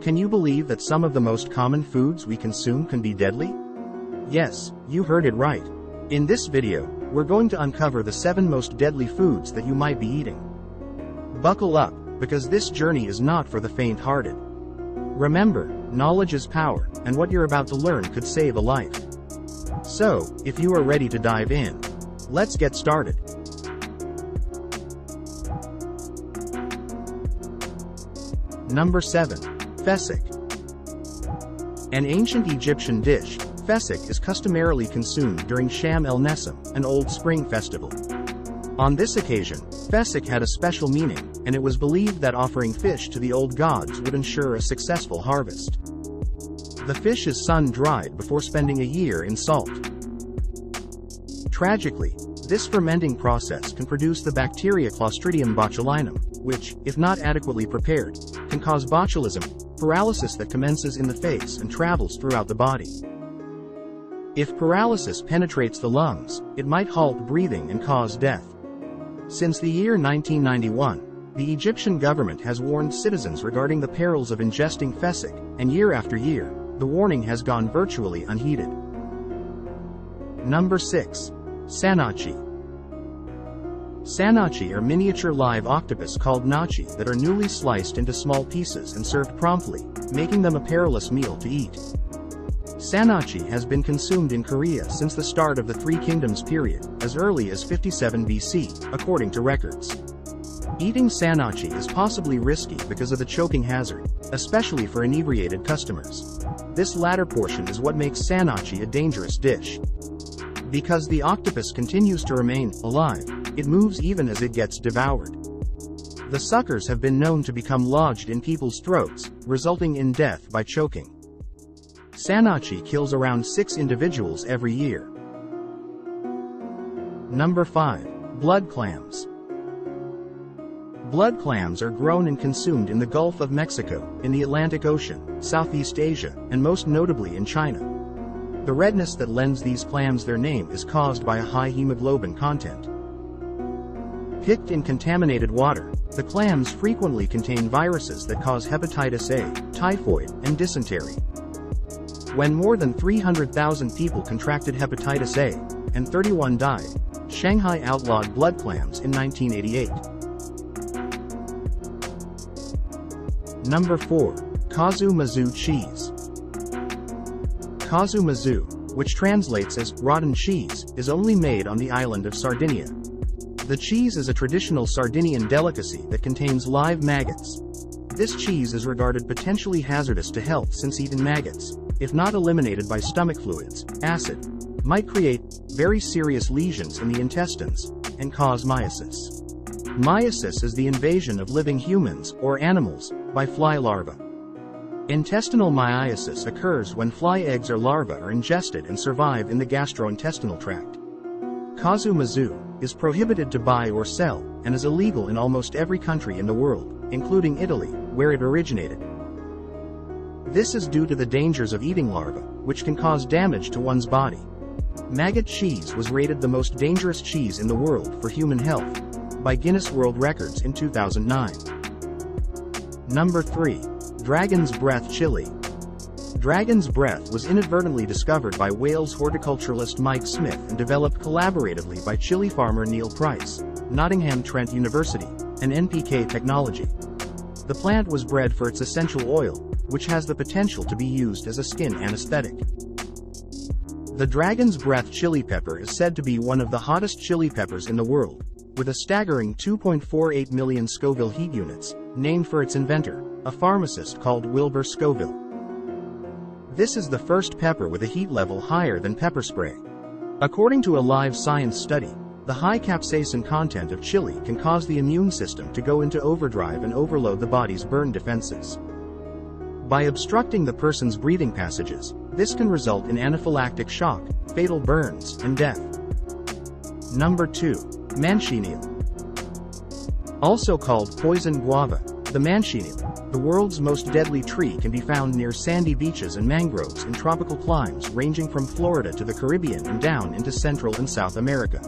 Can you believe that some of the most common foods we consume can be deadly? Yes, you heard it right. In this video, we're going to uncover the 7 most deadly foods that you might be eating. Buckle up, because this journey is not for the faint-hearted. Remember, knowledge is power, and what you're about to learn could save a life. So, if you are ready to dive in, let's get started. Number 7. Fesikh. An ancient Egyptian dish, fesikh is customarily consumed during Sham el Nesim, an old spring festival. On this occasion, fesikh had a special meaning, and it was believed that offering fish to the old gods would ensure a successful harvest. The fish is sun-dried before spending a year in salt. Tragically, this fermenting process can produce the bacteria Clostridium botulinum, which, if not adequately prepared, can cause botulism, paralysis that commences in the face and travels throughout the body. If paralysis penetrates the lungs, it might halt breathing and cause death. Since the year 1991, the Egyptian government has warned citizens regarding the perils of ingesting fesikh, and year after year, the warning has gone virtually unheeded. Number 6. Sannakji. Sannakji are miniature live octopus called nachi that are newly sliced into small pieces and served promptly, making them a perilous meal to eat. Sannakji has been consumed in Korea since the start of the Three Kingdoms period, as early as 57 BC, according to records. Eating sannakji is possibly risky because of the choking hazard, especially for inebriated customers. This latter portion is what makes sannakji a dangerous dish. Because the octopus continues to remain alive, it moves even as it gets devoured. The suckers have been known to become lodged in people's throats, resulting in death by choking. Sannakji kills around 6 individuals every year. Number 5. Blood clams. Blood clams are grown and consumed in the Gulf of Mexico, in the Atlantic Ocean, Southeast Asia, and most notably in China. The redness that lends these clams their name is caused by a high hemoglobin content. Picked in contaminated water, the clams frequently contain viruses that cause hepatitis A, typhoid, and dysentery. When more than 300,000 people contracted hepatitis A, and 31 died, Shanghai outlawed blood clams in 1988. Number 4. Casu Marzu cheese. Casu Marzu, which translates as rotten cheese, is only made on the island of Sardinia. The cheese is a traditional Sardinian delicacy that contains live maggots. This cheese is regarded potentially hazardous to health since even maggots, if not eliminated by stomach fluids, acid, might create very serious lesions in the intestines and cause myiasis. Myiasis is the invasion of living humans or animals by fly larvae. Intestinal myiasis occurs when fly eggs or larvae are ingested and survive in the gastrointestinal tract. Casu Marzu is prohibited to buy or sell, and is illegal in almost every country in the world, including Italy, where it originated. This is due to the dangers of eating larvae, which can cause damage to one's body. Maggot cheese was rated the most dangerous cheese in the world for human health by Guinness World Records in 2009. Number 3. Dragon's Breath Chili. Dragon's breath was inadvertently discovered by Wales horticulturalist Mike Smith and developed collaboratively by chili farmer Neil Price, Nottingham Trent University, and NPK Technology. The plant was bred for its essential oil, which has the potential to be used as a skin anesthetic. The dragon's breath chili pepper is said to be one of the hottest chili peppers in the world, with a staggering 2.48 million Scoville heat units, named for its inventor, a pharmacist called Wilbur Scoville. This is the first pepper with a heat level higher than pepper spray. According to a Live Science study, the high capsaicin content of chili can cause the immune system to go into overdrive and overload the body's burn defenses. By obstructing the person's breathing passages, this can result in anaphylactic shock, fatal burns, and death. Number 2. Manchineel. Also called poison guava, the manchineel, the world's most deadly tree, can be found near sandy beaches and mangroves in tropical climes ranging from Florida to the Caribbean and down into Central and South America.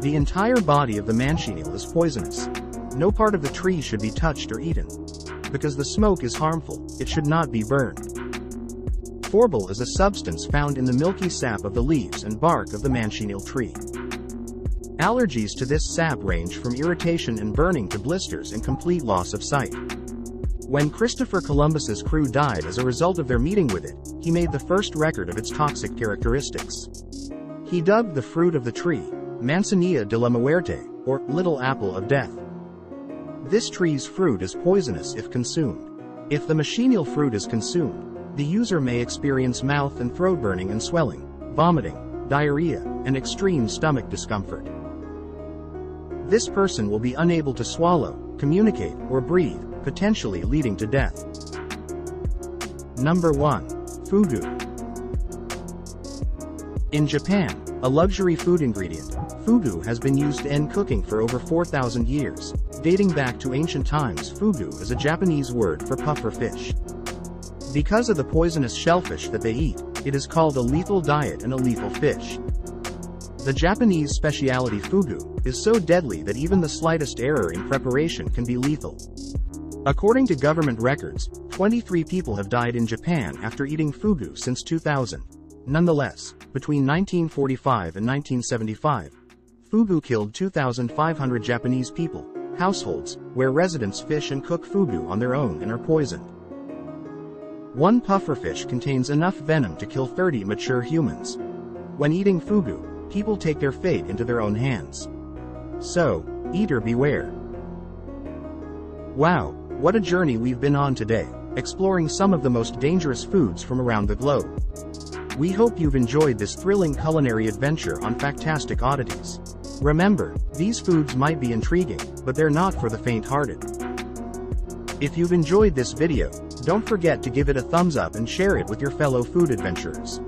The entire body of the manchineel is poisonous. No part of the tree should be touched or eaten. Because the smoke is harmful, it should not be burned. Forbol is a substance found in the milky sap of the leaves and bark of the Manchineel tree. Allergies to this sap range from irritation and burning to blisters and complete loss of sight. When Christopher Columbus's crew died as a result of their meeting with it, he made the first record of its toxic characteristics. He dubbed the fruit of the tree, Manzanilla de la Muerte, or Little Apple of Death. This tree's fruit is poisonous if consumed. If the Manchineel fruit is consumed, the user may experience mouth and throat burning and swelling, vomiting, diarrhea, and extreme stomach discomfort. This person will be unable to swallow, communicate, or breathe, potentially leading to death. Number 1. Fugu. In Japan, a luxury food ingredient, fugu has been used to end cooking for over 4,000 years. Dating back to ancient times, fugu is a Japanese word for puffer fish. Because of the poisonous shellfish that they eat, it is called a lethal diet and a lethal fish. The Japanese specialty fugu is so deadly that even the slightest error in preparation can be lethal. According to government records, 23 people have died in Japan after eating fugu since 2000. Nonetheless, between 1945 and 1975, fugu killed 2,500 Japanese people, households, where residents fish and cook fugu on their own and are poisoned. One pufferfish contains enough venom to kill 30 mature humans. When eating fugu, people take their fate into their own hands. So, eater beware. Wow, what a journey we've been on today, exploring some of the most dangerous foods from around the globe. We hope you've enjoyed this thrilling culinary adventure on Factastic Oddities. Remember, these foods might be intriguing, but they're not for the faint-hearted. If you've enjoyed this video, don't forget to give it a thumbs up and share it with your fellow food adventurers.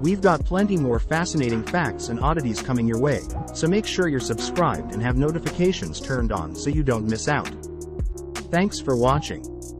We've got plenty more fascinating facts and oddities coming your way, so make sure you're subscribed and have notifications turned on so you don't miss out. Thanks for watching.